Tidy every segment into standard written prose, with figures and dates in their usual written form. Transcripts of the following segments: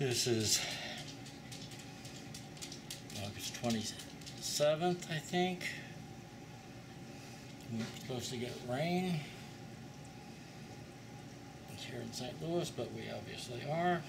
This is August 27th, I think. We're supposed to get rain here in St. Louis, but we obviously are.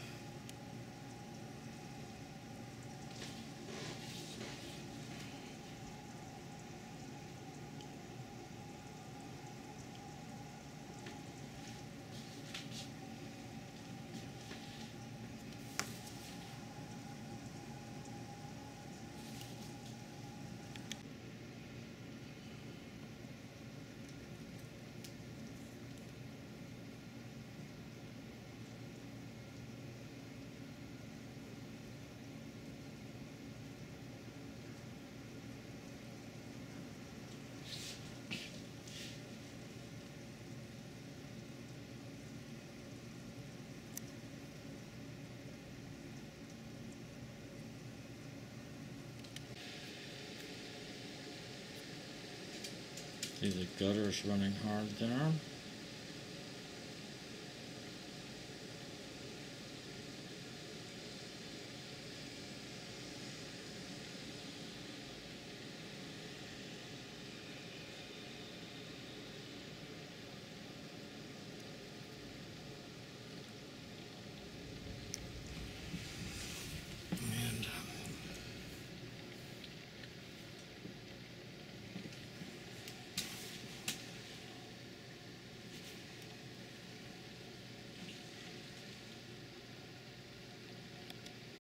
See the gutters running hard there.